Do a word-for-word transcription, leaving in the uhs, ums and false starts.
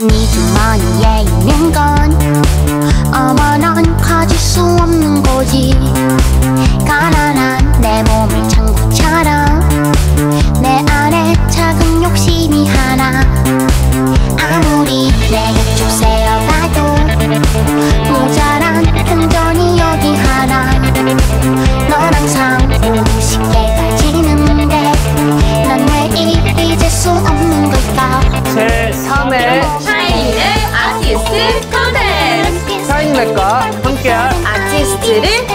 네 주머니에 있는 건 어머 넌 가질 수 없는 거지. 가난한 내 몸을 창고처럼 내 안에 작은 욕심이 하나. 아무리 내게 좀 세어봐도 모자란 금전이 여기 하나. 넌 항상 보고 싶게 가지는데 난 왜 잊을 수 없는 걸까. 제삼회 샤이닝 랩 아티스트 컨텐츠, 샤이닝 랩과 함께할 아티스트를